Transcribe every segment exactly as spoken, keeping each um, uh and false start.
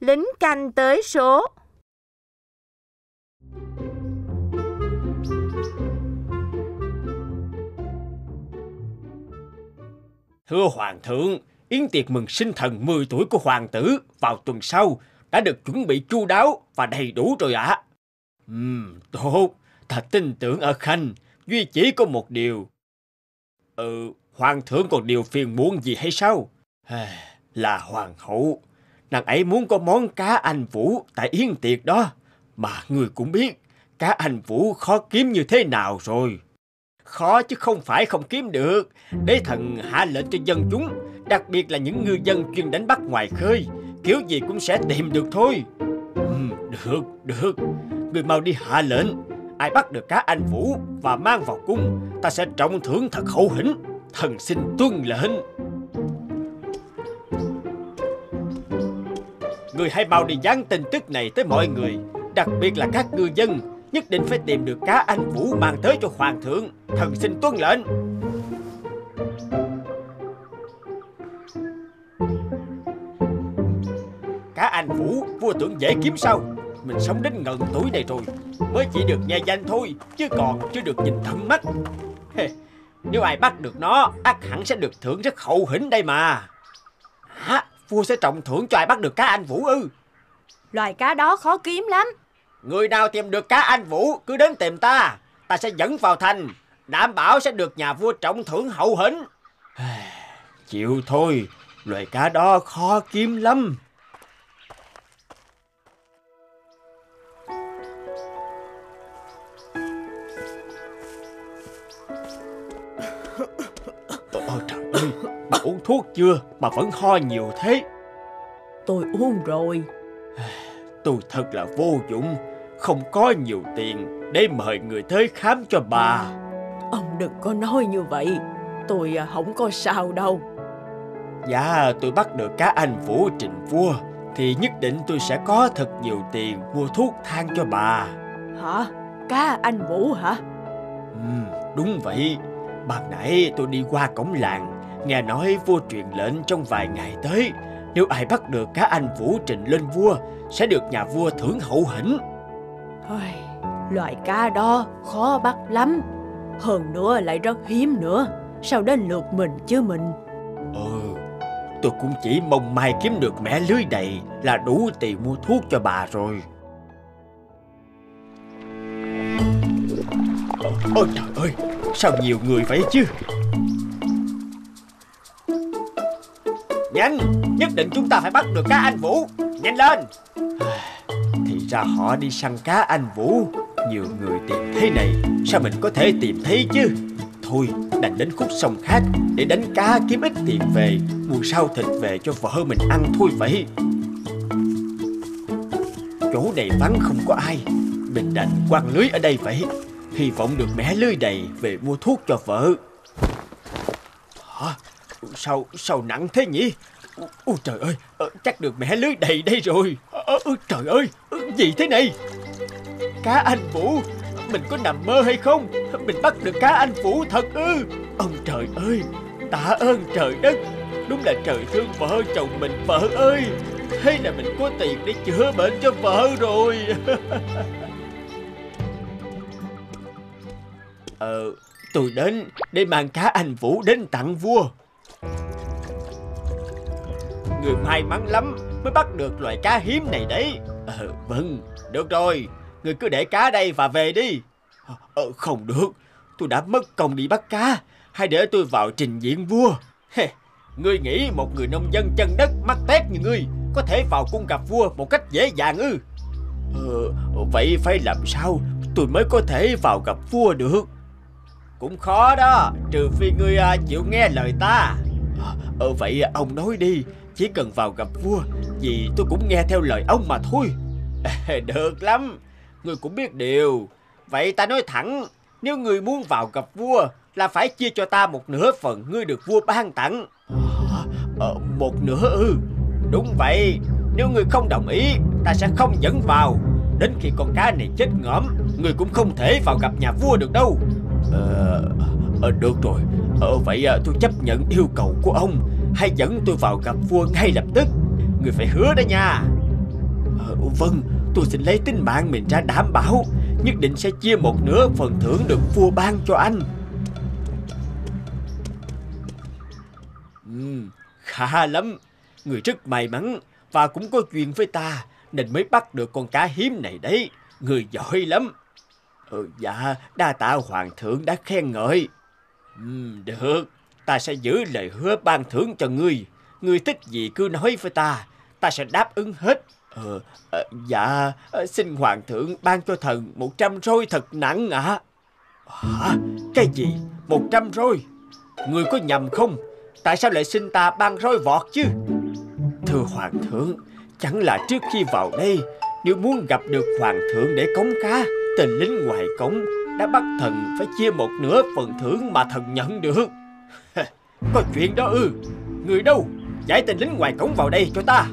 Lính canh tới số. Thưa Hoàng thượng, yến tiệc mừng sinh thần mười tuổi của hoàng tử vào tuần sau đã được chuẩn bị chu đáo và đầy đủ rồi ạ. À. Ừm, tốt, ta tin tưởng ở Khanh, duy chỉ có một điều. Ừ, hoàng thượng còn điều phiền muộn gì hay sao? Là hoàng hậu, nàng ấy muốn có món cá anh vũ tại yến tiệc đó, mà người cũng biết cá anh vũ khó kiếm như thế nào rồi. Khó chứ không phải không kiếm được. Đế thần hạ lệnh cho dân chúng, đặc biệt là những ngư dân chuyên đánh bắt ngoài khơi, kiểu gì cũng sẽ tìm được thôi. Ừ, được, được. Người mau đi hạ lệnh, ai bắt được cá anh vũ và mang vào cung, ta sẽ trọng thưởng thật hậu hĩnh. Thần xin tuân lệnh. Người hãy mau đi dán tin tức này tới mọi người, đặc biệt là các ngư dân. Nhất định phải tìm được cá anh vũ mang tới cho hoàng thượng. Thần xin tuân lệnh. Cá anh vũ vua tưởng dễ kiếm sao? Mình sống đến ngần tuổi này rồi, mới chỉ được nghe danh thôi, chứ còn chưa được nhìn tận mắt. Nếu ai bắt được nó, ắt hẳn sẽ được thưởng rất hậu hĩnh đây mà. Hả? Vua sẽ trọng thưởng cho ai bắt được cá anh vũ ư? Loài cá đó khó kiếm lắm. Người nào tìm được cá anh vũ cứ đến tìm ta, ta sẽ dẫn vào thành, đảm bảo sẽ được nhà vua trọng thưởng hậu hĩnh. Chịu thôi, loài cá đó khó kiếm lắm. Ôi trời ơi, bà uống thuốc chưa mà vẫn ho nhiều thế? Tôi uống rồi. Tôi thật là vô dụng, không có nhiều tiền để mời người tới khám cho bà. Ông đừng có nói như vậy, tôi không có sao đâu. Dạ, tôi bắt được cá anh vũ trình vua thì nhất định tôi sẽ có thật nhiều tiền mua thuốc thang cho bà. Hả? Cá anh vũ hả? Ừ, đúng vậy. Ban nãy tôi đi qua cổng làng, nghe nói vua truyền lệnh trong vài ngày tới, nếu ai bắt được cá anh vũ trình lên vua sẽ được nhà vua thưởng hậu hĩnh. Ôi, loài cá đó khó bắt lắm, hơn nữa lại rất hiếm nữa, sao đến lượt mình chứ mình. Ừ, tôi cũng chỉ mong mai kiếm được mẻ lưới đầy là đủ tiền mua thuốc cho bà rồi. Ôi trời ơi, sao nhiều người vậy chứ? Nhanh, nhất định chúng ta phải bắt được cá anh vũ, nhanh lên. Thì ra họ đi săn cá anh vũ, nhiều người tìm thế này, sao mình có thể tìm thấy chứ? Thôi, đành đến khúc sông khác để đánh cá kiếm ít tiền về, mua sao thịt về cho vợ mình ăn thôi vậy. Chỗ này vắng không có ai, mình đành quăng lưới ở đây vậy, hy vọng được mẻ lưới đầy về mua thuốc cho vợ. Hả? Sao, sao nặng thế nhỉ? Ôi trời ơi, chắc được mẻ lưới đầy đây rồi. Ôi trời ơi, gì thế này? Cá anh vũ, mình có nằm mơ hay không? Mình bắt được cá anh vũ thật ư? Ông trời ơi, tạ ơn trời đất, đúng là trời thương vợ chồng mình vợ ơi. Thế là mình có tiền để chữa bệnh cho vợ rồi. Ờ, tôi đến để mang cá anh vũ đến tặng vua. Người may mắn lắm mới bắt được loài cá hiếm này đấy. Ờ, vâng, được rồi, người cứ để cá đây và về đi. Ờ, không được, tôi đã mất công đi bắt cá, hãy để tôi vào trình diện vua. Ngươi nghĩ một người nông dân chân đất mắt tét như ngươi có thể vào cung gặp vua một cách dễ dàng ư? Ờ, vậy phải làm sao tôi mới có thể vào gặp vua được? Cũng khó đó, trừ phi ngươi chịu nghe lời ta. Ờ, vậy ông nói đi, chỉ cần vào gặp vua vì tôi cũng nghe theo lời ông mà thôi. Được lắm, ngươi cũng biết điều. Vậy ta nói thẳng, nếu ngươi muốn vào gặp vua là phải chia cho ta một nửa phần ngươi được vua ban tặng. Ờ, một nửa ư? Đúng vậy, nếu ngươi không đồng ý ta sẽ không dẫn vào. Đến khi con cá này chết ngõm, ngươi cũng không thể vào gặp nhà vua được đâu. Ờ, được rồi. Ờ, vậy tôi chấp nhận yêu cầu của ông, hãy dẫn tôi vào gặp vua ngay lập tức. Người phải hứa đó nha. Ờ, vâng, tôi xin lấy tính mạng mình ra đảm bảo, nhất định sẽ chia một nửa phần thưởng được vua ban cho anh. Ừ, khá lắm, người rất may mắn và cũng có duyên với ta nên mới bắt được con cá hiếm này đấy. Người giỏi lắm. Ừ, dạ, đa tạ hoàng thượng đã khen ngợi. Ừ, được, ta sẽ giữ lời hứa ban thưởng cho ngươi. Ngươi thích gì cứ nói với ta, ta sẽ đáp ứng hết. Ờ, à, dạ, xin hoàng thượng ban cho thần một trăm roi thật nặng ạ. Hả? Cái gì? Một trăm roi? Ngươi có nhầm không? Tại sao lại xin ta ban roi vọt chứ? Thưa hoàng thượng, chẳng là trước khi vào đây, nếu muốn gặp được hoàng thượng để cống cá, tên lính ngoài cống đã bắt thần phải chia một nửa phần thưởng mà thần nhận được. Có chuyện đó ư? Ừ. Người đâu? Giải tên lính ngoài cổng vào đây cho ta.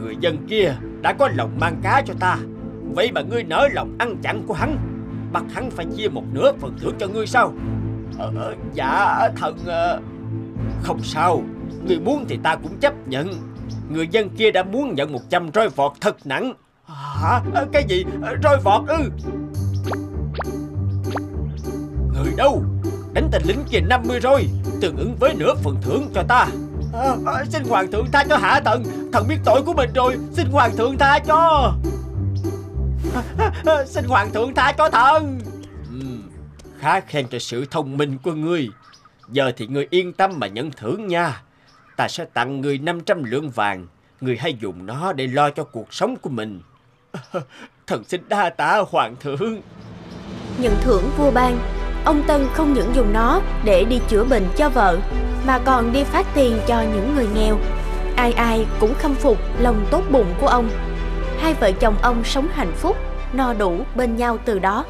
Người dân kia đã có lòng mang cá cho ta, vậy mà ngươi nỡ lòng ăn chặn của hắn, bắt hắn phải chia một nửa phần thưởng cho ngươi sao? Ờ, dạ thần... Không sao, ngươi muốn thì ta cũng chấp nhận. Người dân kia đã muốn nhận một trăm roi vọt thật nặng. Hả? Cái gì? Roi vọt ư? Người đâu? Đánh tên lính kia năm mươi rồi, tương ứng với nửa phần thưởng cho ta. À, à, xin hoàng thượng tha cho hạ thần, thần biết tội của mình rồi, xin hoàng thượng tha cho. À, à, à, xin hoàng thượng tha cho thần. Ừ, khá khen cho sự thông minh của ngươi. Giờ thì ngươi yên tâm mà nhận thưởng nha. Ta sẽ tặng ngươi năm trăm lượng vàng, ngươi hãy dùng nó để lo cho cuộc sống của mình. À, thần xin đa tạ hoàng thượng. Nhận thưởng vua ban, ông Tân không những dùng nó để đi chữa bệnh cho vợ mà còn đi phát tiền cho những người nghèo. Ai ai cũng khâm phục lòng tốt bụng của ông. Hai vợ chồng ông sống hạnh phúc, no đủ bên nhau từ đó.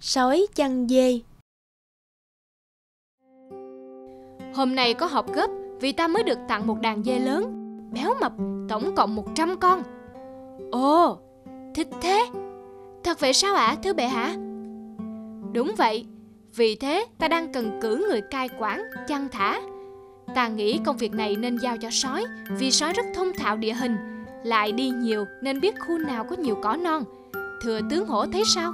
Sói chăn dê. Hôm nay có họp gấp vì ta mới được tặng một đàn dê lớn, béo mập, tổng cộng một trăm con. Ồ, thích thế. Thật vậy sao ạ, thưa bệ hạ? Đúng vậy, vì thế ta đang cần cử người cai quản, chăn thả. Ta nghĩ công việc này nên giao cho sói, vì sói rất thông thạo địa hình, lại đi nhiều nên biết khu nào có nhiều cỏ non. Thưa tướng hổ thấy sao?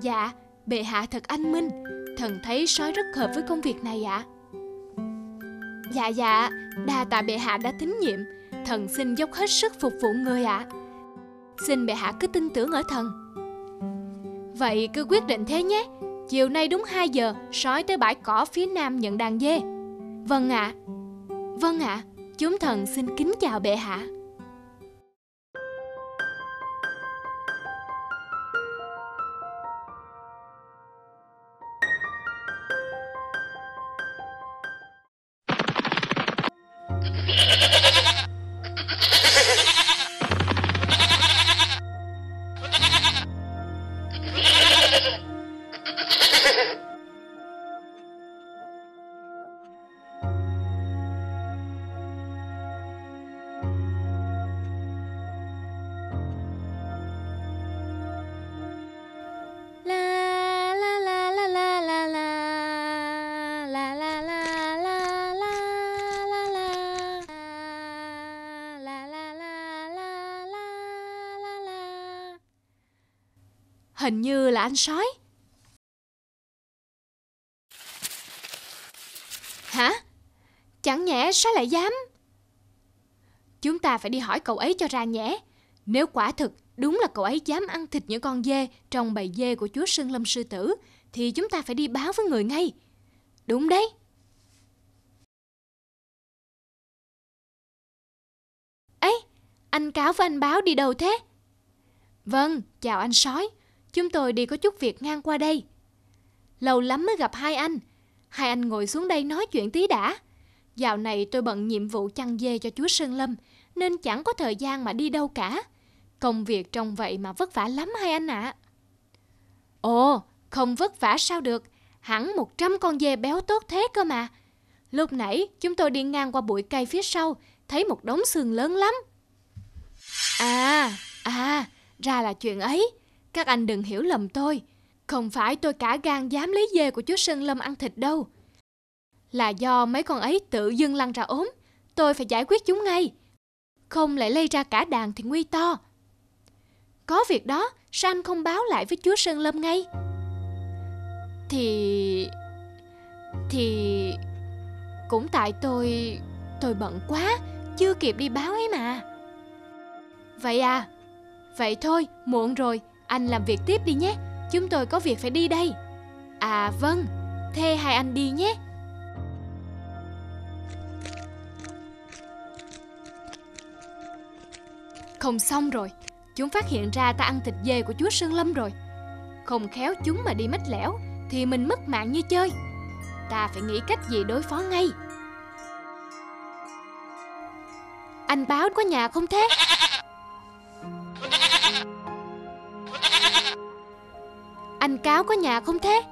Dạ, bệ hạ thật anh minh, thần thấy sói rất hợp với công việc này ạ. Dạ dạ, đa tạ bệ hạ đã tín nhiệm, thần xin dốc hết sức phục vụ người ạ. Xin bệ hạ cứ tin tưởng ở thần. Vậy cứ quyết định thế nhé. Chiều nay đúng hai giờ, sói tới bãi cỏ phía nam nhận đàn dê. Vâng ạ. Vâng ạ, chúng thần xin kính chào bệ hạ. Hình như là anh sói. Hả? Chẳng nhẽ sói lại dám? Chúng ta phải đi hỏi cậu ấy cho ra nhẽ. Nếu quả thực đúng là cậu ấy dám ăn thịt những con dê trong bầy dê của chúa Sơn Lâm sư tử, thì chúng ta phải đi báo với người ngay. Đúng đấy. Ấy, anh Cáo với anh Báo đi đâu thế? Vâng, chào anh sói. Chúng tôi đi có chút việc ngang qua đây. Lâu lắm mới gặp hai anh. Hai anh ngồi xuống đây nói chuyện tí đã. Dạo này tôi bận nhiệm vụ chăn dê cho chúa Sơn Lâm nên chẳng có thời gian mà đi đâu cả. Công việc trông vậy mà vất vả lắm hai anh ạ. À. Ồ, không vất vả sao được. Hẳn một trăm con dê béo tốt thế cơ mà. Lúc nãy chúng tôi đi ngang qua bụi cây phía sau, thấy một đống xương lớn lắm. À, à, ra là chuyện ấy. Các anh đừng hiểu lầm tôi. Không phải tôi cả gan dám lấy dê của chúa Sơn Lâm ăn thịt đâu. là do mấy con ấy tự dưng lăn ra ốm. Tôi phải giải quyết chúng ngay, không lại lây ra cả đàn thì nguy to. Có việc đó sao anh không báo lại với chúa Sơn Lâm ngay? Thì... Thì... cũng tại tôi... tôi bận quá, chưa kịp đi báo ấy mà. Vậy à? Vậy thôi, muộn rồi, anh làm việc tiếp đi nhé. Chúng tôi có việc phải đi đây. À vâng, thế hai anh đi nhé. Không xong rồi, chúng phát hiện ra ta ăn thịt dê của chúa Sơn Lâm rồi. Không khéo chúng mà đi mách lẻo thì mình mất mạng như chơi. Ta phải nghĩ cách gì đối phó ngay. Anh báo có nhà không thế? Anh Cáo có nhà không thế?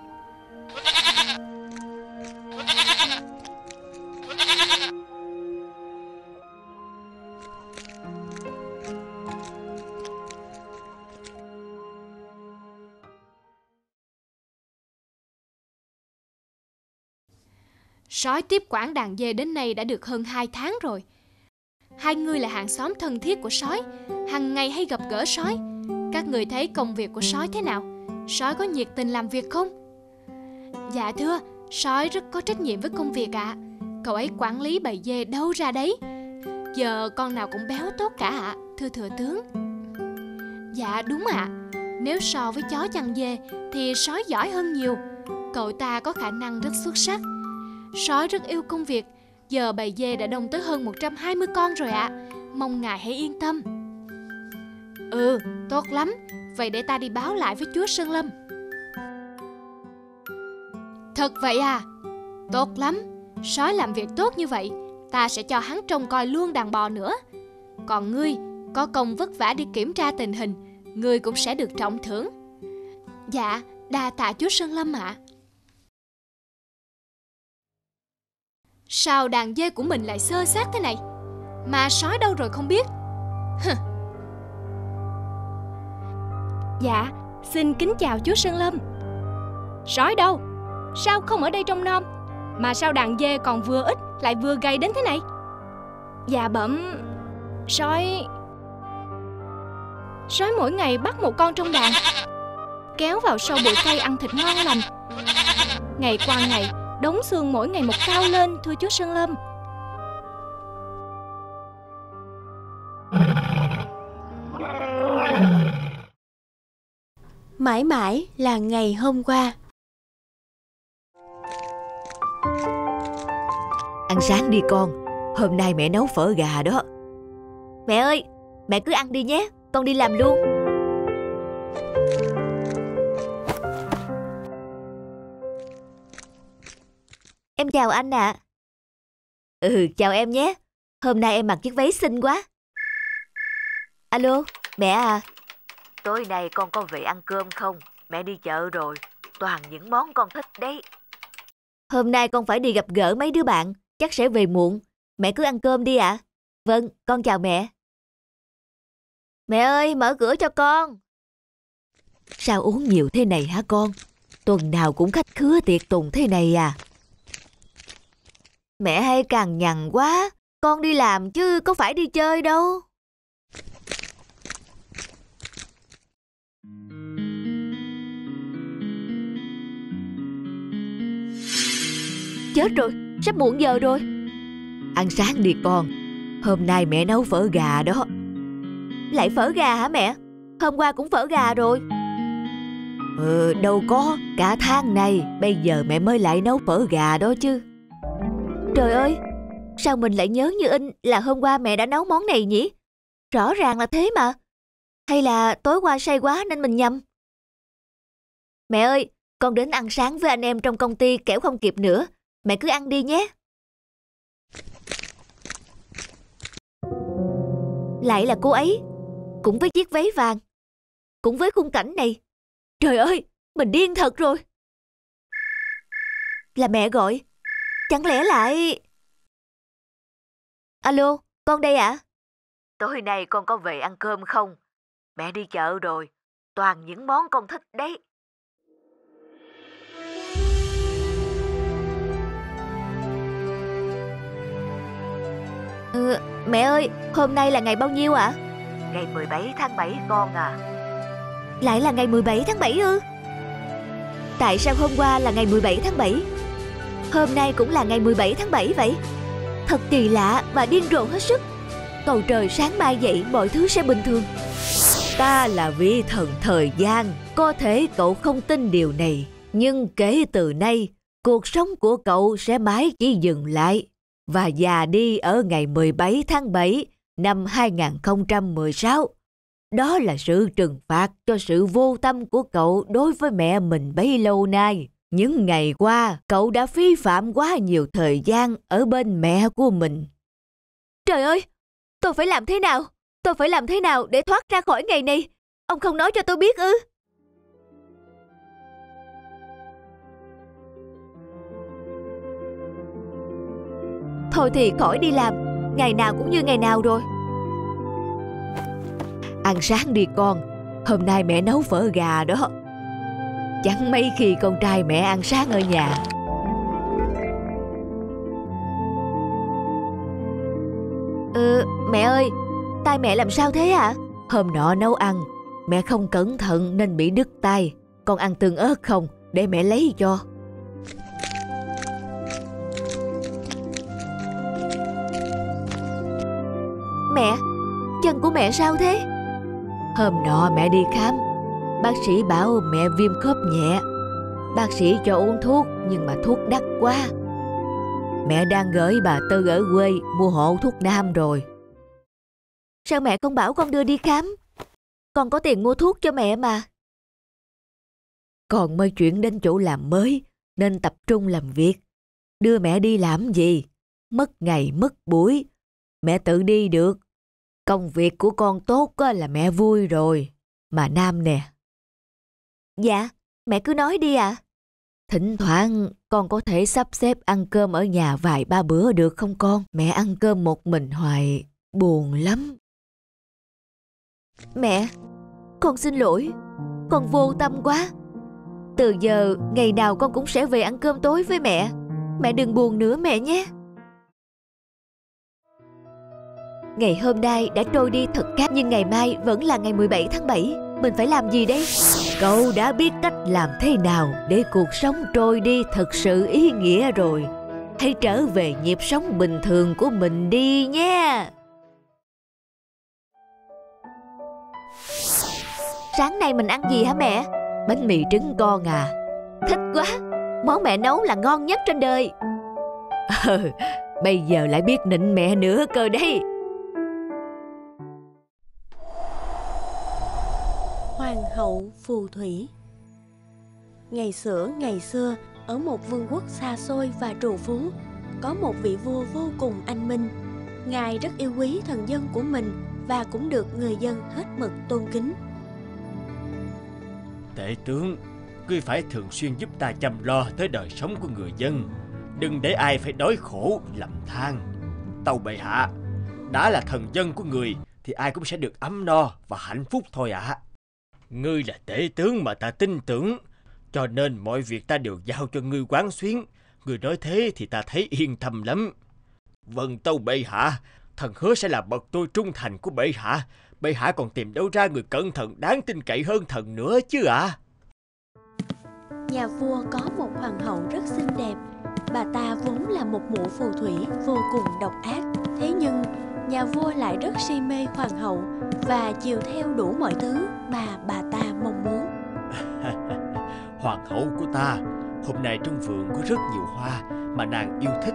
Sói tiếp quản đàn dê đến nay đã được hơn hai tháng rồi. Hai người là hàng xóm thân thiết của sói, hằng ngày hay gặp gỡ sói. Các người thấy công việc của sói thế nào? Sói có nhiệt tình làm việc không? Dạ thưa, sói rất có trách nhiệm với công việc ạ. Cậu ấy quản lý bầy dê đâu ra đấy. Giờ con nào cũng béo tốt cả ạ, thưa thừa tướng. Dạ đúng ạ. Nếu so với chó chăn dê thì sói giỏi hơn nhiều. Cậu ta có khả năng rất xuất sắc. Sói rất yêu công việc. Giờ bầy dê đã đông tới hơn một trăm hai mươi con rồi ạ. Mong ngài hãy yên tâm. Ừ, tốt lắm. Vậy để ta đi báo lại với chúa Sơn Lâm. Thật vậy à? Tốt lắm. Sói làm việc tốt như vậy, ta sẽ cho hắn trông coi luôn đàn bò nữa. Còn ngươi, có công vất vả đi kiểm tra tình hình, ngươi cũng sẽ được trọng thưởng. Dạ, đa tạ chúa Sơn Lâm ạ. Sao đàn dê của mình lại xơ xác thế này? Mà sói đâu rồi không biết. Hừ. Dạ, xin kính chào chúa Sơn Lâm. Sói đâu? Sao không ở đây trông nom? Mà sao đàn dê còn vừa ít lại vừa gầy đến thế này? Dạ bẩm, Sói Sói mỗi ngày bắt một con trong đàn, kéo vào sau bụi cây ăn thịt ngon lành. Ngày qua ngày, đống xương mỗi ngày một cao lên, thưa chúa Sơn Lâm. Mãi mãi là ngày hôm qua. Ăn sáng đi con, hôm nay mẹ nấu phở gà đó. Mẹ ơi, mẹ cứ ăn đi nhé, con đi làm luôn. Em chào anh ạ. À. Ừ, chào em nhé. Hôm nay em mặc chiếc váy xinh quá. Alo, mẹ à. Tối nay con có về ăn cơm không? Mẹ đi chợ rồi, toàn những món con thích đấy. Hôm nay con phải đi gặp gỡ mấy đứa bạn, chắc sẽ về muộn. Mẹ cứ ăn cơm đi ạ. À. Vâng, con chào mẹ. Mẹ ơi, mở cửa cho con. Sao uống nhiều thế này hả con? Tuần nào cũng khách khứa tiệc tùng thế này à? Mẹ hay cằn nhằn quá, con đi làm chứ có phải đi chơi đâu. Chết rồi, sắp muộn giờ rồi. Ăn sáng đi con, hôm nay mẹ nấu phở gà đó. Lại phở gà hả mẹ? Hôm qua cũng phở gà rồi. Ừ, đâu có, cả tháng này bây giờ mẹ mới lại nấu phở gà đó chứ. Trời ơi, sao mình lại nhớ như in là hôm qua mẹ đã nấu món này nhỉ? Rõ ràng là thế mà. Hay là tối qua say quá nên mình nhầm? Mẹ ơi, con đến ăn sáng với anh em trong công ty kẻo không kịp nữa. Mẹ cứ ăn đi nhé. Lại là cô ấy, cũng với chiếc váy vàng, cũng với khung cảnh này. Trời ơi, mình điên thật rồi. Là mẹ gọi. Chẳng lẽ lại... Alo, con đây ạ. À? Tối nay con có về ăn cơm không? Mẹ đi chợ rồi, toàn những món con thích đấy. Ừ, mẹ ơi, hôm nay là ngày bao nhiêu ạ? À? Ngày mười bảy tháng bảy con à. Lại là ngày mười bảy tháng bảy ư? Tại sao hôm qua là ngày mười bảy tháng bảy, hôm nay cũng là ngày mười bảy tháng bảy vậy? Thật kỳ lạ và điên rồ hết sức. Cầu trời sáng mai dậy mọi thứ sẽ bình thường. Ta là vị thần thời gian. Có thể cậu không tin điều này, nhưng kể từ nay, cuộc sống của cậu sẽ mãi chỉ dừng lại và già đi ở ngày mười bảy tháng bảy năm hai nghìn không trăm mười sáu. Đó là sự trừng phạt cho sự vô tâm của cậu đối với mẹ mình bấy lâu nay. Những ngày qua, cậu đã phí phạm quá nhiều thời gian ở bên mẹ của mình. Trời ơi, tôi phải làm thế nào? Tôi phải làm thế nào để thoát ra khỏi ngày này? Ông không nói cho tôi biết ư? Thôi thì khỏi đi làm, ngày nào cũng như ngày nào rồi. Ăn sáng đi con, hôm nay mẹ nấu phở gà đó. Chẳng mấy khi con trai mẹ ăn sáng ở nhà. Ừ, mẹ ơi, tay mẹ làm sao thế ạ? À? Hôm nọ nấu ăn, mẹ không cẩn thận nên bị đứt tay. Con ăn tương ớt không, để mẹ lấy cho. Mẹ, chân của mẹ sao thế? Hôm nọ mẹ đi khám, bác sĩ bảo mẹ viêm khớp nhẹ. Bác sĩ cho uống thuốc nhưng mà thuốc đắt quá. Mẹ đang gửi bà Tư ở quê mua hộ thuốc nam rồi. Sao mẹ không bảo con đưa đi khám? Con có tiền mua thuốc cho mẹ mà. Con mới chuyển đến chỗ làm mới nên tập trung làm việc. Đưa mẹ đi làm gì? Mất ngày mất buổi. Mẹ tự đi được. Công việc của con tốt là mẹ vui rồi. Mà Nam nè. Dạ, mẹ cứ nói đi ạ. À. Thỉnh thoảng con có thể sắp xếp ăn cơm ở nhà vài ba bữa được không con? Mẹ ăn cơm một mình hoài, buồn lắm. Mẹ, con xin lỗi. Con vô tâm quá. Từ giờ, ngày nào con cũng sẽ về ăn cơm tối với mẹ. Mẹ đừng buồn nữa mẹ nhé. Ngày hôm nay đã trôi đi thật khác, nhưng ngày mai vẫn là ngày mười bảy tháng bảy. Mình phải làm gì đây? Cậu đã biết cách làm thế nào để cuộc sống trôi đi thật sự ý nghĩa rồi. Hãy trở về nhịp sống bình thường của mình đi nhé. Sáng nay mình ăn gì hả mẹ? Bánh mì trứng con à. Thích quá, món mẹ nấu là ngon nhất trên đời. Ờ, bây giờ lại biết nịnh mẹ nữa cơ đấy. Hoàng hậu phù thủy. Ngày xưa ngày xưa, ở một vương quốc xa xôi và trù phú, có một vị vua vô cùng anh minh. Ngài rất yêu quý thần dân của mình và cũng được người dân hết mực tôn kính. Tể tướng, ngươi phải thường xuyên giúp ta chăm lo tới đời sống của người dân, đừng để ai phải đói khổ lầm than. Tâu bệ hạ, đã là thần dân của người thì ai cũng sẽ được ấm no và hạnh phúc thôi ạ. À. Ngươi là tể tướng mà ta tin tưởng, cho nên mọi việc ta đều giao cho ngươi quán xuyến. Ngươi nói thế thì ta thấy yên tâm lắm. Vâng tâu bệ hạ, thần hứa sẽ là bậc tôi trung thành của bệ hạ. Bệ hạ còn tìm đâu ra người cẩn thận đáng tin cậy hơn thần nữa chứ ạ. À? Nhà vua có một hoàng hậu rất xinh đẹp. Bà ta vốn là một mụ phù thủy vô cùng độc ác. Thế nhưng nhà vua lại rất si mê hoàng hậu và chiều theo đủ mọi thứ mà bà ta mong muốn. Hoàng hậu của ta, hôm nay trong vườn có rất nhiều hoa mà nàng yêu thích.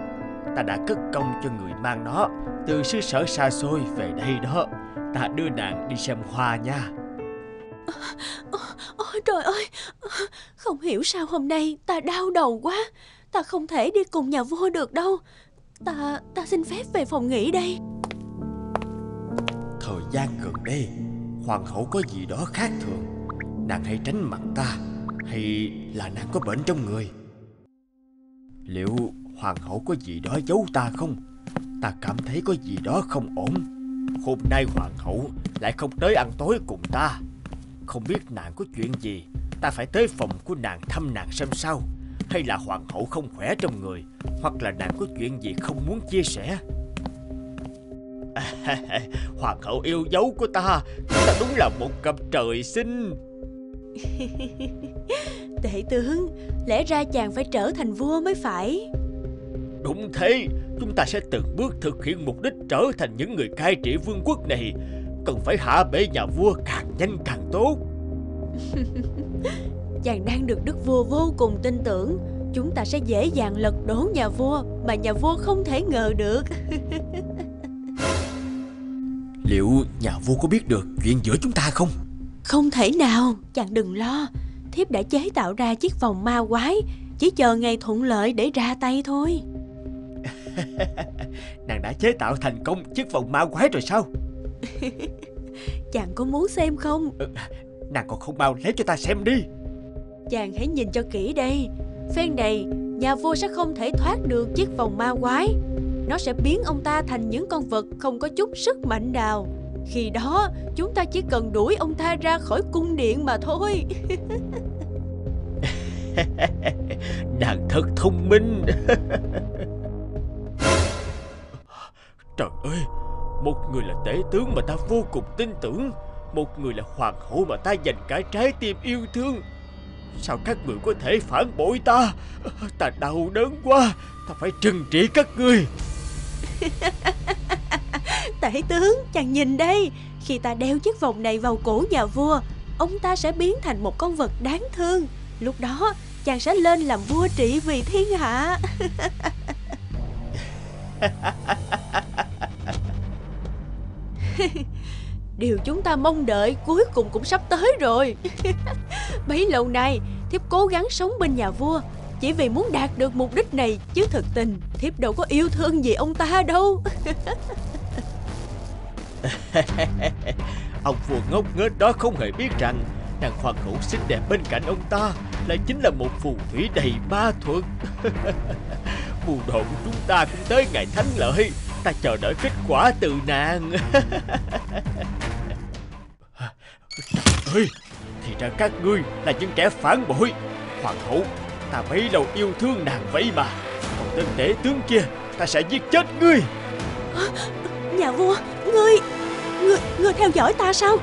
Ta đã cất công cho người mang nó từ xứ sở xa xôi về đây đó. Ta đưa nàng đi xem hoa nha. Ô, ô, trời ơi, không hiểu sao hôm nay ta đau đầu quá. Ta không thể đi cùng nhà vua được đâu. Ta, ta xin phép về phòng nghỉ đây. Thời gian gần đây, hoàng hậu có gì đó khác thường. Nàng hay tránh mặt ta, hay là nàng có bệnh trong người? Liệu hoàng hậu có gì đó giấu ta không? Ta cảm thấy có gì đó không ổn. Hôm nay hoàng hậu lại không tới ăn tối cùng ta. Không biết nàng có chuyện gì, ta phải tới phòng của nàng thăm nàng xem sao. Hay là hoàng hậu không khỏe trong người, hoặc là nàng có chuyện gì không muốn chia sẻ. À, hoàng hậu yêu dấu của ta, ta đúng là một cặp trời sinh. Tể tướng, lẽ ra chàng phải trở thành vua mới phải. Đúng thế, chúng ta sẽ từng bước thực hiện mục đích trở thành những người cai trị vương quốc này. Cần phải hạ bệ nhà vua càng nhanh càng tốt. Chàng đang được đức vua vô cùng tin tưởng. Chúng ta sẽ dễ dàng lật đổ nhà vua mà nhà vua không thể ngờ được. Liệu nhà vua có biết được chuyện giữa chúng ta không? Không thể nào, chàng đừng lo. Thiếp đã chế tạo ra chiếc vòng ma quái, chỉ chờ ngày thuận lợi để ra tay thôi. Nàng đã chế tạo thành công chiếc vòng ma quái rồi sao? Chàng có muốn xem không? Ừ, nàng còn không bao lấy cho ta xem đi. Chàng hãy nhìn cho kỹ đây. Phen này nhà vua sẽ không thể thoát được chiếc vòng ma quái. Nó sẽ biến ông ta thành những con vật không có chút sức mạnh nào. Khi đó chúng ta chỉ cần đuổi ông ta ra khỏi cung điện mà thôi. Nàng thật thông minh. Trời ơi, một người là tể tướng mà ta vô cùng tin tưởng, một người là hoàng hậu mà ta dành cả trái tim yêu thương. Sao các người có thể phản bội ta? Ta đau đớn quá, ta phải trừng trị các ngươi. Tể tướng, chàng nhìn đây. Khi ta đeo chiếc vòng này vào cổ nhà vua, ông ta sẽ biến thành một con vật đáng thương. Lúc đó chàng sẽ lên làm vua trị vì thiên hạ. Điều chúng ta mong đợi cuối cùng cũng sắp tới rồi. Bấy lâu nay thiếp cố gắng sống bên nhà vua chỉ vì muốn đạt được mục đích này, chứ thực tình thiếp đâu có yêu thương gì ông ta đâu. Ông vua ngốc nghếch đó không hề biết rằng nàng hoàng hậu xinh đẹp bên cạnh ông ta lại chính là một phù thủy đầy ma thuật. Mưu đồ của chúng ta cũng tới ngày thắng lợi. Ta chờ đợi kết quả từ nàng. Ơi, thì ra các ngươi là những kẻ phản bội. Hoàng hậu, ta bấy lâu yêu thương nàng vậy mà. Còn tên tể tướng kia, ta sẽ giết chết ngươi. À, nhà vua, ngươi, ngươi, ngươi theo dõi ta sao?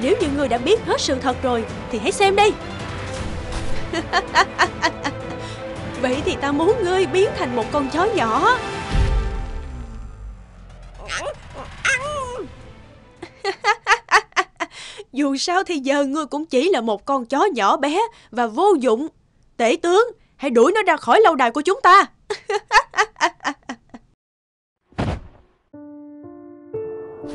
Nếu như ngươi đã biết hết sự thật rồi thì hãy xem đây. Vậy thì ta muốn ngươi biến thành một con chó nhỏ. Dù sao thì giờ ngươi cũng chỉ là một con chó nhỏ bé và vô dụng. Tể tướng, hãy đuổi nó ra khỏi lâu đài của chúng ta.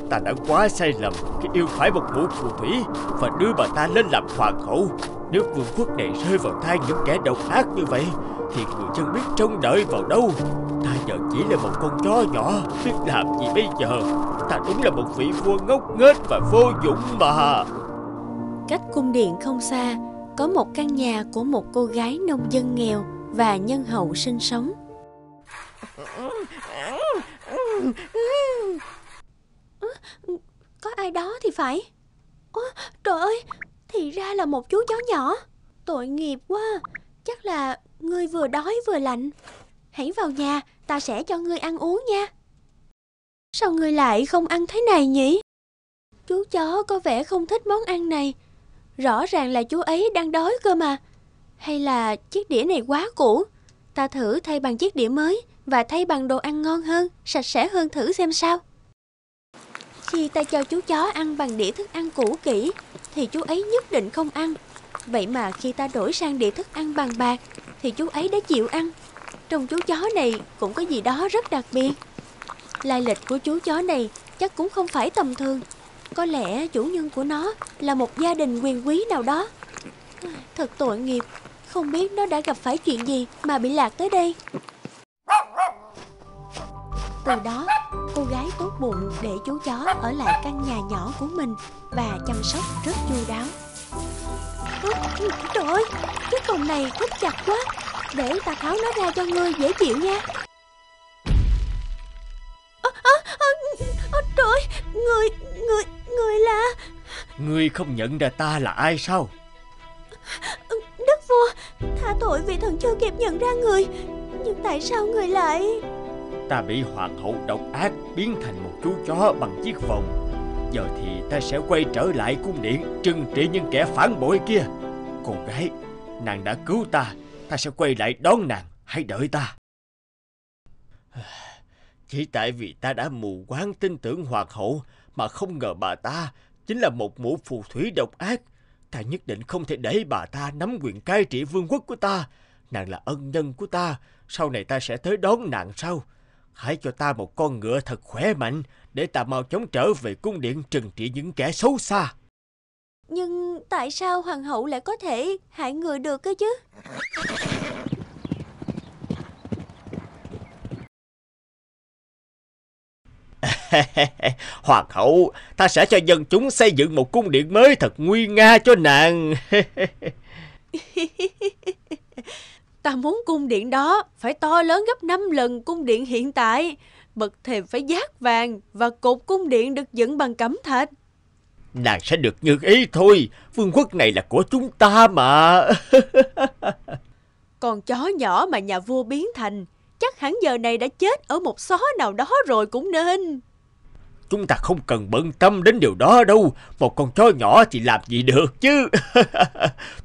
Ta đã quá sai lầm khi yêu phải một mụ phù thủy và đưa bà ta lên làm hoàng hậu. Nếu vương quốc này rơi vào tay những kẻ độc ác như vậy thì người dân biết trông đợi vào đâu. Ta giờ chỉ là một con chó nhỏ, biết làm gì bây giờ. Ta đúng là một vị vua ngốc nghếch và vô dụng mà. Cách cung điện không xa có một căn nhà của một cô gái nông dân nghèo và nhân hậu sinh sống. Có ai đó thì phải. Ủa, trời ơi, thì ra là một chú chó nhỏ. Tội nghiệp quá. Chắc là ngươi vừa đói vừa lạnh. Hãy vào nhà, ta sẽ cho ngươi ăn uống nha. Sao ngươi lại không ăn thế này nhỉ? Chú chó có vẻ không thích món ăn này. Rõ ràng là chú ấy đang đói cơ mà. Hay là chiếc đĩa này quá cũ? Ta thử thay bằng chiếc đĩa mới và thay bằng đồ ăn ngon hơn, sạch sẽ hơn thử xem sao. Khi ta cho chú chó ăn bằng đĩa thức ăn cũ kỹ thì chú ấy nhất định không ăn. Vậy mà khi ta đổi sang đĩa thức ăn bằng bạc thì chú ấy đã chịu ăn. Trong chú chó này cũng có gì đó rất đặc biệt. Lai lịch của chú chó này chắc cũng không phải tầm thường. Có lẽ chủ nhân của nó là một gia đình quyền quý nào đó. Thật tội nghiệp, không biết nó đã gặp phải chuyện gì mà bị lạc tới đây. Từ đó, cô gái tốt bụng để chú chó ở lại căn nhà nhỏ của mình và chăm sóc rất chu đáo. Trời ơi, cái vòng này thắt chặt quá. Để ta tháo nó ra cho ngươi dễ chịu nha. À, à, à, à, trời ơi, ngươi, ngươi, ngươi là... Ngươi không nhận ra ta là ai sao? Đức vua, tha tội vì thần chưa kịp nhận ra người. Nhưng tại sao người lại... Ta bị hoàng hậu độc ác biến thành một chú chó bằng chiếc vòng. Giờ thì ta sẽ quay trở lại cung điện trừng trị những kẻ phản bội kia. Cô gái, nàng đã cứu ta, ta sẽ quay lại đón nàng. Hãy đợi ta. Chỉ tại vì ta đã mù quáng tin tưởng hoàng hậu mà không ngờ bà ta chính là một mụ phù thủy độc ác. Ta nhất định không thể để bà ta nắm quyền cai trị vương quốc của ta. Nàng là ân nhân của ta, sau này ta sẽ tới đón nàng sau. Hãy cho ta một con ngựa thật khỏe mạnh để ta mau chóng trở về cung điện trừng trị những kẻ xấu xa. Nhưng tại sao hoàng hậu lại có thể hại người được cơ chứ? Hoàng hậu, ta sẽ cho dân chúng xây dựng một cung điện mới thật nguy nga cho nàng. Ta muốn cung điện đó phải to lớn gấp năm lần cung điện hiện tại. Bậc thềm phải dát vàng và cột cung điện được dựng bằng cẩm thạch. Nàng sẽ được như ý thôi. Vương quốc này là của chúng ta mà. Con chó nhỏ mà nhà vua biến thành chắc hẳn giờ này đã chết ở một xó nào đó rồi cũng nên. Chúng ta không cần bận tâm đến điều đó đâu. Một con chó nhỏ thì làm gì được chứ.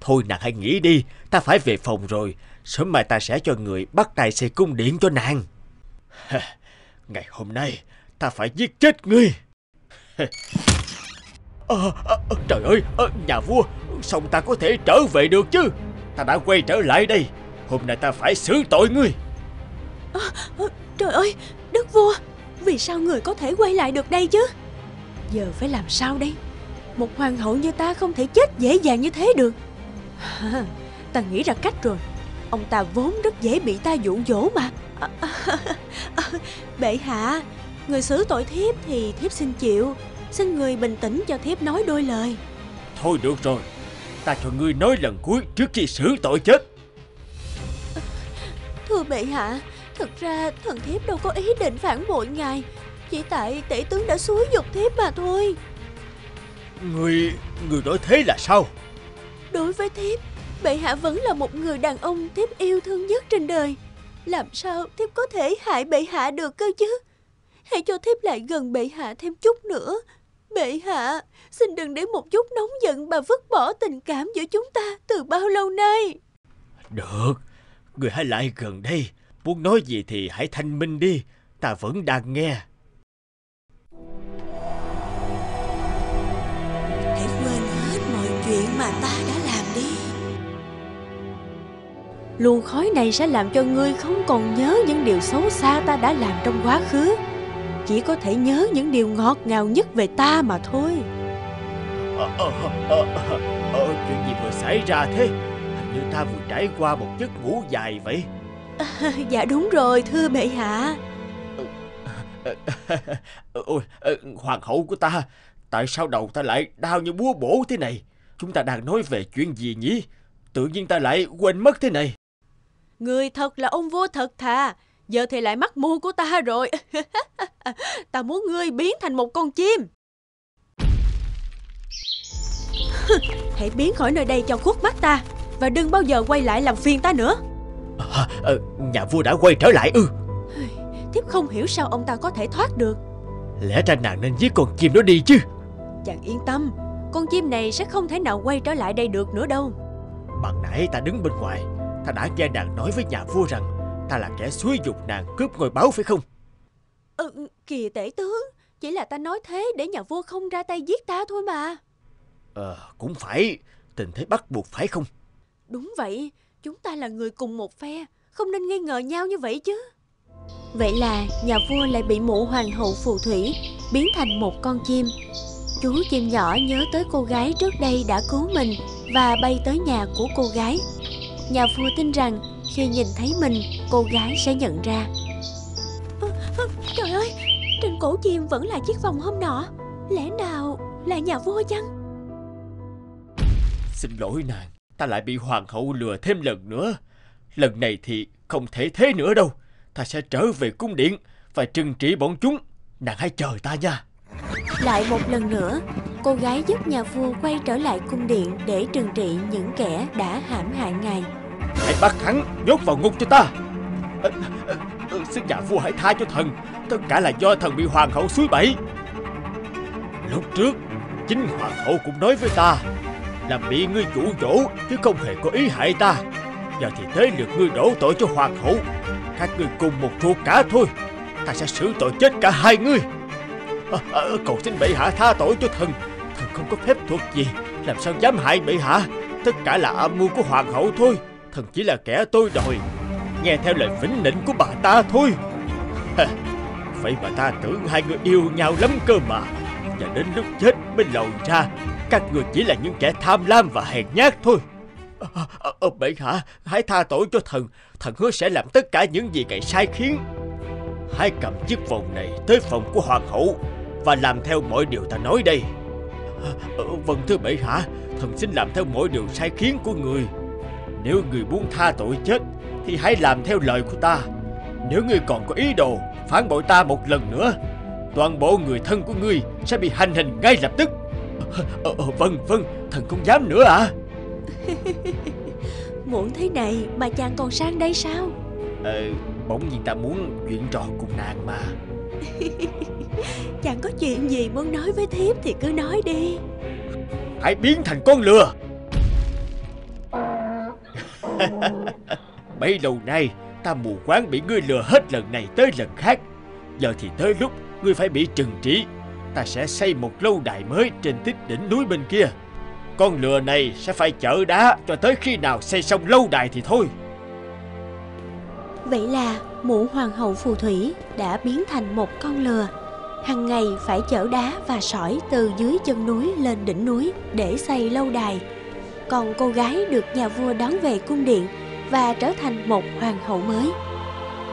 Thôi nàng hãy nghỉ đi. Ta phải về phòng rồi. Sớm mai ta sẽ cho người bắt tay xây cung điện cho nàng. Ngày hôm nay ta phải giết chết ngươi. à, à, Trời ơi, à, nhà vua, sao ta có thể trở về được chứ? Ta đã quay trở lại đây. Hôm nay ta phải xử tội ngươi. À, à, trời ơi, đức vua, vì sao người có thể quay lại được đây chứ? Giờ phải làm sao đây? Một hoàng hậu như ta không thể chết dễ dàng như thế được. à, Ta nghĩ ra cách rồi. Ông ta vốn rất dễ bị ta dụ dỗ mà. à, à, à, à, Bệ hạ, người xử tội thiếp thì thiếp xin chịu. Xin người bình tĩnh cho thiếp nói đôi lời. Thôi được rồi, ta cho ngươi nói lần cuối trước khi xử tội chết. à, Thưa bệ hạ, thực ra thần thiếp đâu có ý định phản bội ngài. Chỉ tại tể tướng đã xúi giục thiếp mà thôi. Người... người nói thế là sao? Đối với thiếp, bệ hạ vẫn là một người đàn ông thiếp yêu thương nhất trên đời. Làm sao thiếp có thể hại bệ hạ được cơ chứ? Hãy cho thiếp lại gần bệ hạ thêm chút nữa. Bệ hạ, xin đừng để một chút nóng giận mà vứt bỏ tình cảm giữa chúng ta từ bao lâu nay. Được, người hãy lại gần đây. Muốn nói gì thì hãy thanh minh đi, ta vẫn đang nghe. Hãy quên hết mọi chuyện mà ta đã làm đi. Luồng khói này sẽ làm cho ngươi không còn nhớ những điều xấu xa ta đã làm trong quá khứ. Chỉ có thể nhớ những điều ngọt ngào nhất về ta mà thôi. Ờ, à, à, à, à, chuyện gì vừa xảy ra thế? Hình như ta vừa trải qua một giấc ngủ dài vậy. À, dạ đúng rồi thưa bệ hạ. Ôi, hoàng hậu của ta, tại sao đầu ta lại đau như búa bổ thế này? Chúng ta đang nói về chuyện gì nhỉ? Tự nhiên ta lại quên mất thế này. Người thật là ông vua thật thà. Giờ thì lại mắc mưu của ta rồi. Ta muốn ngươi biến thành một con chim. Hãy biến khỏi nơi đây cho khuất mắt ta, và đừng bao giờ quay lại làm phiền ta nữa. À, à, nhà vua đã quay trở lại ư? Ừ. Thiếp không hiểu sao ông ta có thể thoát được. Lẽ ra nàng nên giết con chim đó đi chứ. Chàng yên tâm, con chim này sẽ không thể nào quay trở lại đây được nữa đâu. Bằng nãy ta đứng bên ngoài, ta đã nghe nàng nói với nhà vua rằng ta là kẻ xúi giục nàng cướp ngôi báu phải không? Ừ, kìa tể tướng, chỉ là ta nói thế để nhà vua không ra tay giết ta thôi mà. Ờ, à, cũng phải, tình thế bắt buộc phải không? Đúng vậy. Chúng ta là người cùng một phe, không nên nghi ngờ nhau như vậy chứ. Vậy là nhà vua lại bị mụ hoàng hậu phù thủy biến thành một con chim. Chú chim nhỏ nhớ tới cô gái trước đây đã cứu mình và bay tới nhà của cô gái. Nhà vua tin rằng khi nhìn thấy mình, cô gái sẽ nhận ra. À, à, trời ơi, trên cổ chim vẫn là chiếc vòng hôm nọ. Lẽ nào là nhà vua chăng? Xin lỗi nàng, ta lại bị hoàng hậu lừa thêm lần nữa. Lần này thì không thể thế nữa đâu. Ta sẽ trở về cung điện và trừng trị bọn chúng. Nàng hãy chờ ta nha. Lại một lần nữa, cô gái giúp nhà vua quay trở lại cung điện để trừng trị những kẻ đã hãm hại ngài. Hãy bắt hắn, nhốt vào ngục cho ta. Xin nhà vua hãy tha cho thần. Tất cả là do thần bị hoàng hậu suối bẫy. Lúc trước chính hoàng hậu cũng nói với ta là bị ngươi dụ dỗ chứ không hề có ý hại ta. Giờ thì tới lượt ngươi đổ tội cho hoàng hậu. Các ngươi cùng một ruột cả thôi. Ta sẽ xử tội chết cả hai ngươi. à, à, Cầu xin bệ hạ tha tội cho thần. Thần không có phép thuật gì, làm sao dám hại bệ hạ. Tất cả là âm mưu của hoàng hậu thôi. Thần chỉ là kẻ tôi đòi, nghe theo lời vĩnh định của bà ta thôi. Ha, vậy mà ta tưởng hai người yêu nhau lắm cơ mà. Và đến lúc chết mới lòi ra các người chỉ là những kẻ tham lam và hèn nhát thôi. à, à, à, Bệ hạ hãy tha tội cho thần. Thần hứa sẽ làm tất cả những gì ngài sai khiến. Hãy cầm chiếc vòng này tới phòng của hoàng hậu và làm theo mọi điều ta nói đây. à, Vâng thưa bệ hạ, thần xin làm theo mọi điều sai khiến của người. Nếu người muốn tha tội chết thì hãy làm theo lời của ta. Nếu ngươi còn có ý đồ phản bội ta một lần nữa, toàn bộ người thân của ngươi sẽ bị hành hình ngay lập tức. ờ, ờ, Vâng vâng, thần không dám nữa ạ. à? Muộn thế này mà chàng còn sang đây sao? ờ, Bỗng nhiên ta muốn chuyện trò cùng nàng mà. Chàng có chuyện gì muốn nói với thiếp thì cứ nói đi. Hãy biến thành con lừa. Bấy lâu nay ta mù quáng bị ngươi lừa hết lần này tới lần khác. Giờ thì tới lúc ngươi phải bị trừng trị. Ta sẽ xây một lâu đài mới trên tích đỉnh núi bên kia. Con lừa này sẽ phải chở đá cho tới khi nào xây xong lâu đài thì thôi. Vậy là mụ hoàng hậu phù thủy đã biến thành một con lừa. Hằng ngày phải chở đá và sỏi từ dưới chân núi lên đỉnh núi để xây lâu đài. Còn cô gái được nhà vua đón về cung điện và trở thành một hoàng hậu mới.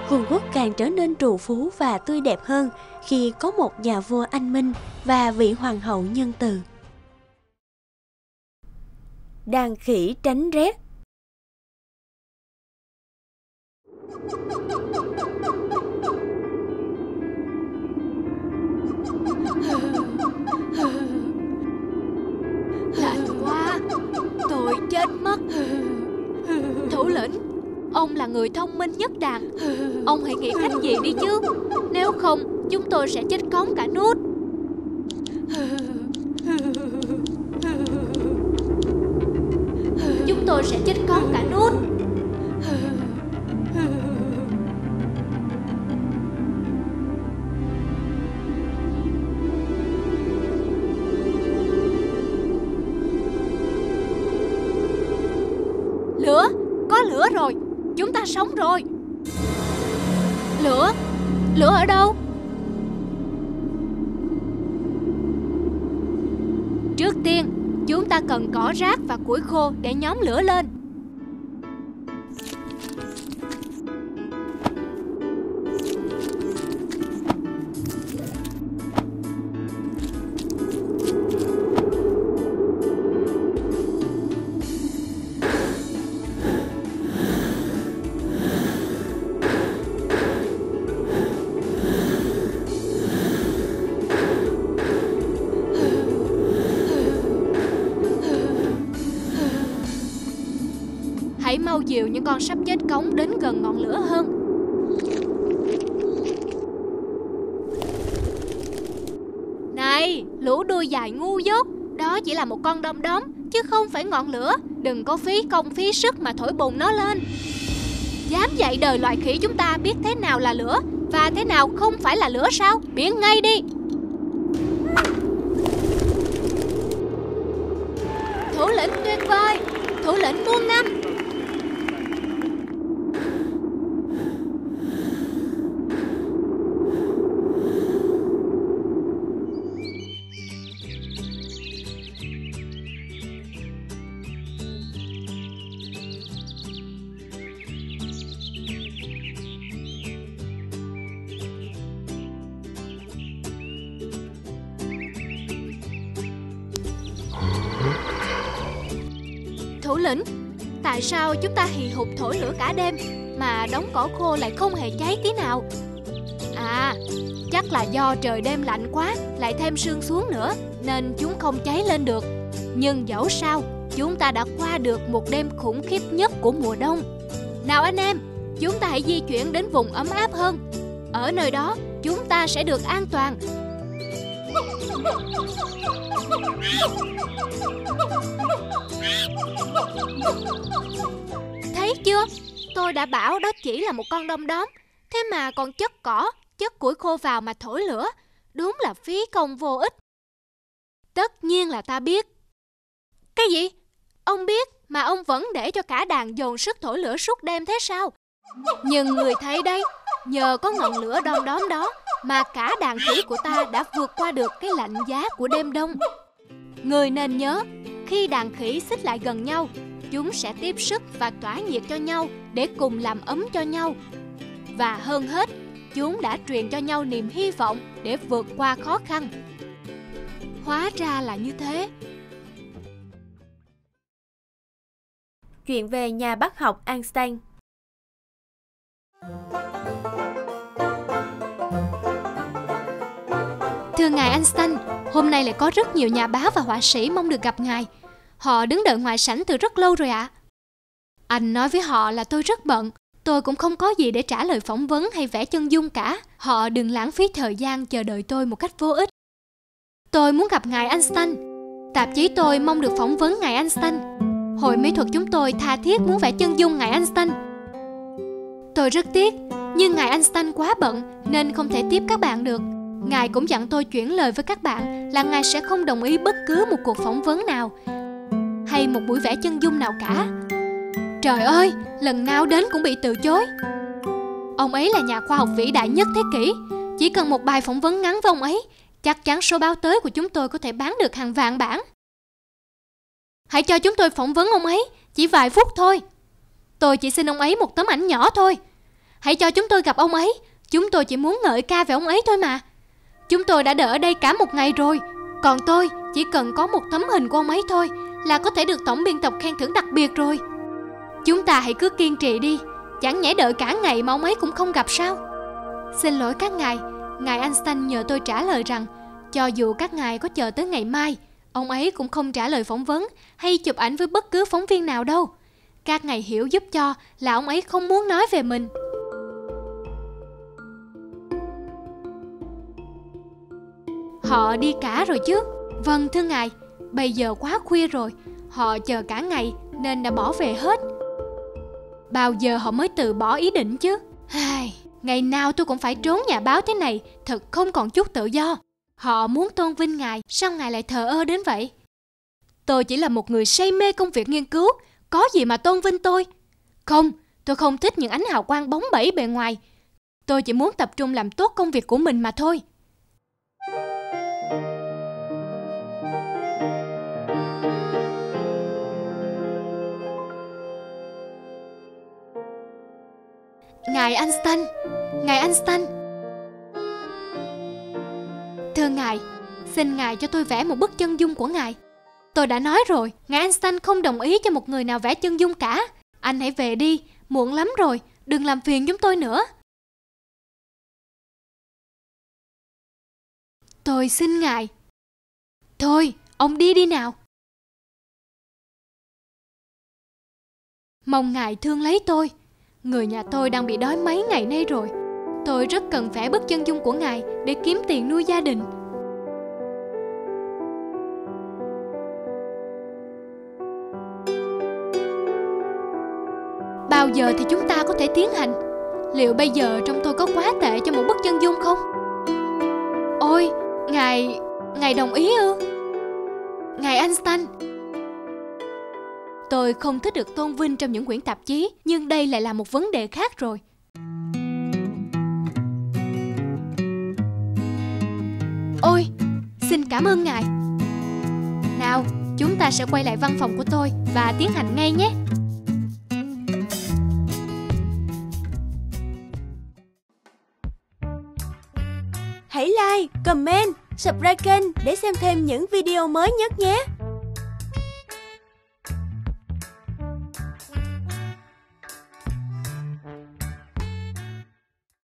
Vương quốc càng trở nên trù phú và tươi đẹp hơn khi có một nhà vua anh minh và vị hoàng hậu nhân từ. Đàn khỉ tránh rét. Lạnh quá, tôi chết mất. Thủ lĩnh, ông là người thông minh nhất đàn. Ông hãy nghĩ cách gì đi chứ. Nếu không, chúng tôi sẽ chết cóng cả nút. Chúng tôi sẽ chết cóng cả nút. Rồi, chúng ta sống rồi. Lửa, lửa ở đâu? Trước tiên, chúng ta cần cỏ rác và củi khô để nhóm lửa lên. Hãy mau dìu những con sắp chết cống đến gần ngọn lửa hơn. Này, lũ đuôi dài ngu dốt, đó chỉ là một con đom đóm, chứ không phải ngọn lửa. Đừng có phí công phí sức mà thổi bùng nó lên. Dám dạy đời loài khỉ chúng ta biết thế nào là lửa và thế nào không phải là lửa sao? Biến ngay đi. Thủ lĩnh tuyệt vời, thủ lĩnh muôn năm. Thủ lĩnh, tại sao chúng ta hì hục thổi lửa cả đêm mà đống cỏ khô lại không hề cháy tí nào? À, chắc là do trời đêm lạnh quá, lại thêm sương xuống nữa nên chúng không cháy lên được. Nhưng dẫu sao, chúng ta đã qua được một đêm khủng khiếp nhất của mùa đông. Nào anh em, chúng ta hãy di chuyển đến vùng ấm áp hơn. Ở nơi đó, chúng ta sẽ được an toàn. Thấy chưa? Tôi đã bảo đó chỉ là một con đom đóm. Thế mà còn chất cỏ, chất củi khô vào mà thổi lửa. Đúng là phí công vô ích. Tất nhiên là ta biết. Cái gì? Ông biết mà ông vẫn để cho cả đàn dồn sức thổi lửa suốt đêm thế sao? Nhưng người thấy đây, nhờ có ngọn lửa đom đóm đó mà cả đàn khỉ của ta đã vượt qua được cái lạnh giá của đêm đông. Người nên nhớ, khi đàn khỉ xích lại gần nhau, chúng sẽ tiếp sức và tỏa nhiệt cho nhau để cùng làm ấm cho nhau. Và hơn hết, chúng đã truyền cho nhau niềm hy vọng để vượt qua khó khăn. Hóa ra là như thế. Chuyện về nhà bác học Einstein. Thưa ngài Einstein, hôm nay lại có rất nhiều nhà báo và họa sĩ mong được gặp ngài. Họ đứng đợi ngoài sảnh từ rất lâu rồi ạ. À. Anh nói với họ là tôi rất bận, tôi cũng không có gì để trả lời phỏng vấn hay vẽ chân dung cả. Họ đừng lãng phí thời gian chờ đợi tôi một cách vô ích. Tôi muốn gặp ngài Einstein. Tạp chí tôi mong được phỏng vấn ngài Einstein. Hội mỹ thuật chúng tôi tha thiết muốn vẽ chân dung ngài Einstein. Tôi rất tiếc, nhưng ngài Einstein quá bận nên không thể tiếp các bạn được. Ngài cũng dặn tôi chuyển lời với các bạn là ngài sẽ không đồng ý bất cứ một cuộc phỏng vấn nào hay một buổi vẽ chân dung nào cả. Trời ơi, lần nào đến cũng bị từ chối. Ông ấy là nhà khoa học vĩ đại nhất thế kỷ. Chỉ cần một bài phỏng vấn ngắn với ông ấy, chắc chắn số báo tới của chúng tôi có thể bán được hàng vạn bản. Hãy cho chúng tôi phỏng vấn ông ấy, chỉ vài phút thôi. Tôi chỉ xin ông ấy một tấm ảnh nhỏ thôi. Hãy cho chúng tôi gặp ông ấy, chúng tôi chỉ muốn ngợi ca về ông ấy thôi mà. Chúng tôi đã đợi ở đây cả một ngày rồi. Còn tôi chỉ cần có một tấm hình của ông ấy thôi là có thể được tổng biên tập khen thưởng đặc biệt rồi. Chúng ta hãy cứ kiên trì đi. Chẳng nhẽ đợi cả ngày mà ông ấy cũng không gặp sao? Xin lỗi các ngài, ngài Einstein nhờ tôi trả lời rằng cho dù các ngài có chờ tới ngày mai, ông ấy cũng không trả lời phỏng vấn hay chụp ảnh với bất cứ phóng viên nào đâu. Các ngài hiểu giúp cho là ông ấy không muốn nói về mình. Họ đi cả rồi chứ? Vâng thưa ngài, bây giờ quá khuya rồi. Họ chờ cả ngày nên đã bỏ về hết. Bao giờ họ mới từ bỏ ý định chứ? Ai, ngày nào tôi cũng phải trốn nhà báo thế này, thật không còn chút tự do. Họ muốn tôn vinh ngài, sao ngài lại thờ ơ đến vậy? Tôi chỉ là một người say mê công việc nghiên cứu, có gì mà tôn vinh tôi? Không, tôi không thích những ánh hào quang bóng bẩy bề ngoài. Tôi chỉ muốn tập trung làm tốt công việc của mình mà thôi. Ngài Einstein, ngài Einstein. Thưa ngài, xin ngài cho tôi vẽ một bức chân dung của ngài. Tôi đã nói rồi, ngài Einstein không đồng ý cho một người nào vẽ chân dung cả. Anh hãy về đi, muộn lắm rồi, đừng làm phiền chúng tôi nữa. Tôi xin ngài. Thôi, ông đi đi nào. Mong ngài thương lấy tôi. Người nhà tôi đang bị đói mấy ngày nay rồi. Tôi rất cần vẽ bức chân dung của ngài để kiếm tiền nuôi gia đình. Bao giờ thì chúng ta có thể tiến hành? Liệu bây giờ trông tôi có quá tệ cho một bức chân dung không? Ôi, ngài... ngài đồng ý ư? Ngài Einstein, tôi không thích được tôn vinh trong những quyển tạp chí, nhưng đây lại là một vấn đề khác rồi. Ôi, xin cảm ơn ngài. Nào, chúng ta sẽ quay lại văn phòng của tôi và tiến hành ngay nhé. Hãy like, comment, subscribe kênh để xem thêm những video mới nhất nhé.